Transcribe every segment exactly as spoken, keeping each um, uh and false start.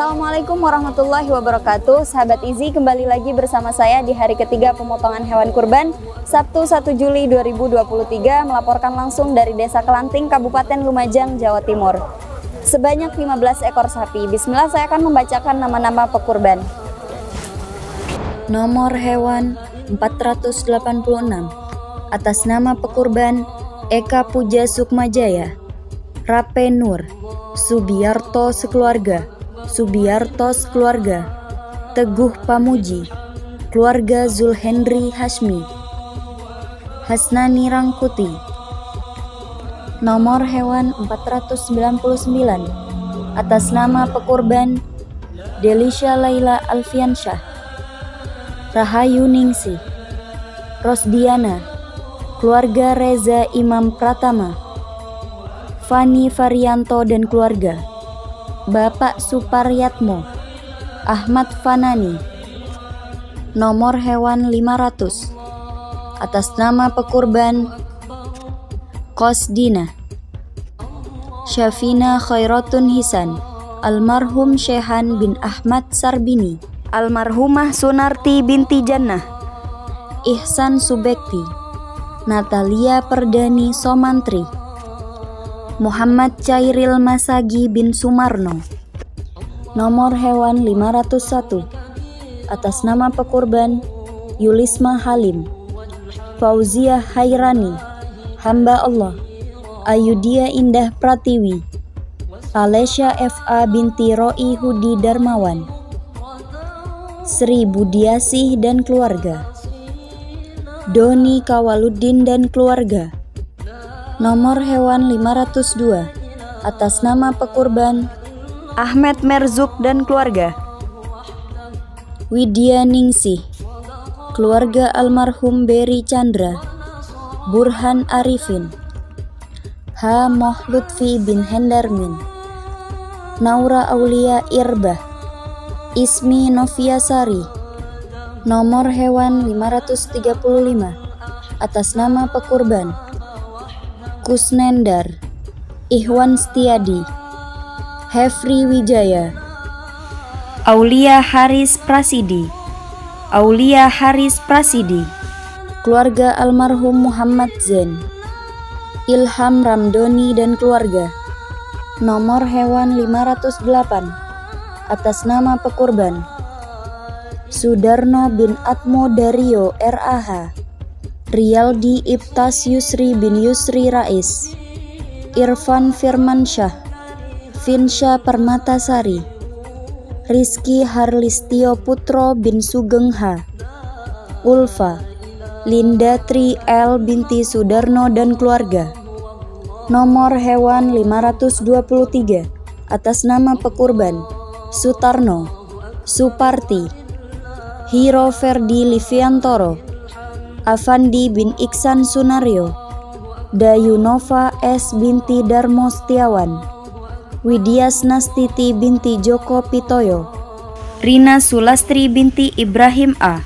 Assalamualaikum warahmatullahi wabarakatuh. Sahabat I Z I, kembali lagi bersama saya di hari ketiga pemotongan hewan kurban Sabtu satu Juli dua ribu dua puluh tiga, melaporkan langsung dari Desa Kelanting, Kabupaten Lumajang, Jawa Timur. Sebanyak lima belas ekor sapi. Bismillah, saya akan membacakan nama-nama pekurban. Nomor hewan empat ratus delapan puluh enam, atas nama pekurban Eka Puja Sukmajaya, Rape Nur, Subiarto sekeluarga, Subiarto sekeluarga, Teguh Pamuji, keluarga Zulhendri Hashmi, Hasnani Rangkuti. Nomor hewan empat ratus sembilan puluh sembilan, atas nama pekurban Delisha Laila Alfiansyah, Rahayu Ningsih, Rosdiana, keluarga Reza Imam Pratama, Fani Varianto dan keluarga, Bapak Suparyatmo, Ahmad Fanani. Nomor hewan lima ratus, atas nama pekurban Kosdina, Syafina Khairatun Hisan, almarhum Shehan bin Ahmad Sarbini, almarhumah Sunarti binti Jannah, Ihsan Subekti, Natalia Perdani Somantri, Muhammad Cairil Masagi bin Sumarno. Nomor hewan lima ratus satu, atas nama pekurban Yulisma Halim, Fauzia Hairani, hamba Allah, Ayudia Indah Pratiwi, Alesya F A binti Roi Hudi Darmawan, Sri Budiasih dan keluarga, Doni Kawaluddin dan keluarga. Nomor hewan lima ratus dua, atas nama pekurban Ahmed Merzuk dan keluarga, Widya Ningsih, keluarga almarhum Beri Chandra, Burhan Arifin, H. Moh Lutfi bin Hendarmin, Naura Aulia Irbah, Ismi Noviasari. Nomor hewan lima ratus tiga puluh lima, atas nama pekurban Kusnendar, Ihwan Setiadi, Hefri Wijaya, Aulia Haris Prasidi, Aulia Haris Prasidi, keluarga almarhum Muhammad Zain, Ilham Ramdoni dan keluarga. Nomor hewan lima ratus delapan, atas nama pekurban Sudarno bin Atmo Dario R A H, Riyaldi Ibtas Yusri bin Yusri Rais, Irfan Firmansyah, Finsya Permatasari, Rizki Harlistio Putro bin Sugeng H, Ulfa, Linda Tri L binti Sudarno dan keluarga. Nomor hewan lima ratus dua puluh tiga, atas nama pekurban Sutarno, Suparti, Hiro Ferdi Liviantoro, Afandi bin Iksan Sunario, Dayunova S binti Darmo Setiawan, Widya Snastiti binti Joko Pitoyo, Rina Sulastri binti Ibrahim A.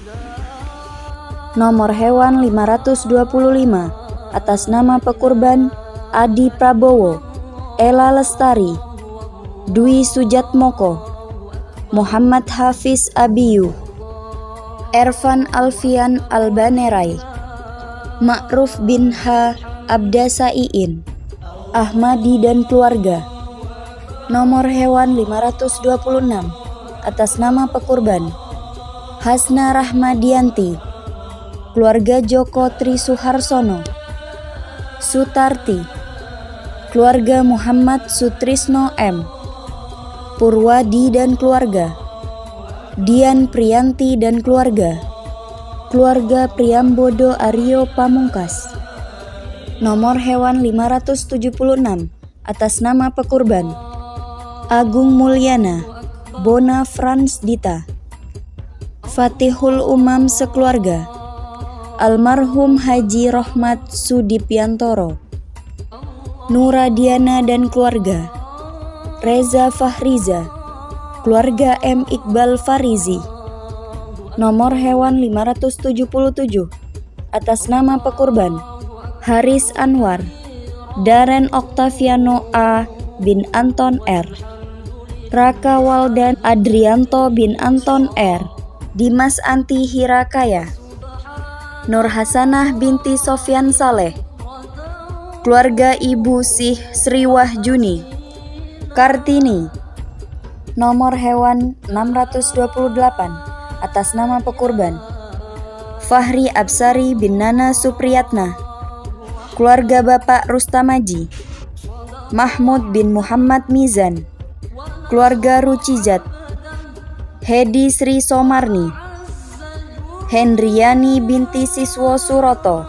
Nomor hewan lima ratus dua puluh lima, atas nama pekurban Adi Prabowo, Ela Lestari, Dwi Sujatmoko, Muhammad Hafiz Abiyu, Ervan Alfian Albanerai, Ma'ruf bin H. Abdasaiin, Ahmadi dan keluarga. Nomor hewan lima ratus dua puluh enam, atas nama pekurban Hasna Rahmadianti, keluarga Joko Tri Suharsono, Sutarti, keluarga Muhammad Sutrisno M, Purwadi dan keluarga, Dian Priyanti dan keluarga, keluarga Priambodo Aryo Pamungkas. Nomor hewan lima ratus tujuh puluh enam, atas nama pekurban Agung Mulyana, Bona Frans Dita, Fatihul Umam sekeluarga, almarhum Haji Rohmat Sudipiantoro, Nuradiana dan keluarga, Reza Fahriza, keluarga M. Iqbal Farizi. Nomor hewan lima ratus tujuh puluh tujuh, atas nama pekurban Haris Anwar, Daren Oktaviano A bin Anton R, Raka Waldan Adrianto bin Anton R, Dimas Anti Hirakaya, Nur Hasanah binti Sofyan Saleh, keluarga Ibu Sih Sriwah Juni, Kartini. Nomor hewan enam ratus dua puluh delapan atas nama pekurban, Fahri Absari bin Nana Supriyatna, keluarga Bapak Rustamaji, Mahmud bin Muhammad Mizan, keluarga Rucijat. Hedi Sri Somarni, Hendriani binti Siswo Suroto,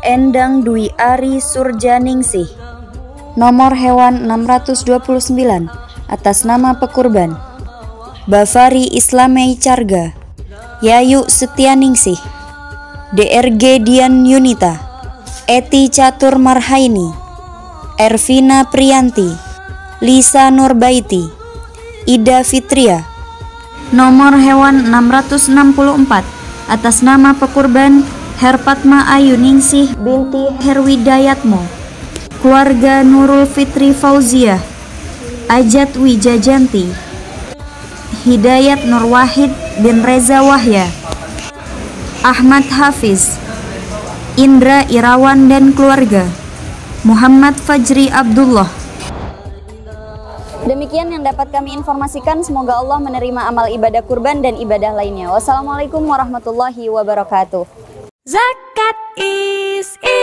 Endang Dwi Ari Surjaningsih. Nomor hewan enam ratus dua puluh sembilan atas nama pekurban, Bafari Islamei Carga, Yayu Setianingsih, D R G Dian Yunita, Eti Catur Marhaini, Ervina Priyanti, Lisa Nurbaiti, Ida Fitria. Nomor hewan enam ratus enam puluh empat atas nama pekurban, Herpatma Ayu Ningsih binti Herwidayatmo, keluarga Nurul Fitri Fauziah, Ajat Wijajanti, Hidayat Nur Wahid bin Reza Wahya, Ahmad Hafiz, Indra Irawan dan keluarga, Muhammad Fajri Abdullah. Demikian yang dapat kami informasikan, semoga Allah menerima amal ibadah kurban dan ibadah lainnya. Wassalamualaikum warahmatullahi wabarakatuh. Zakat is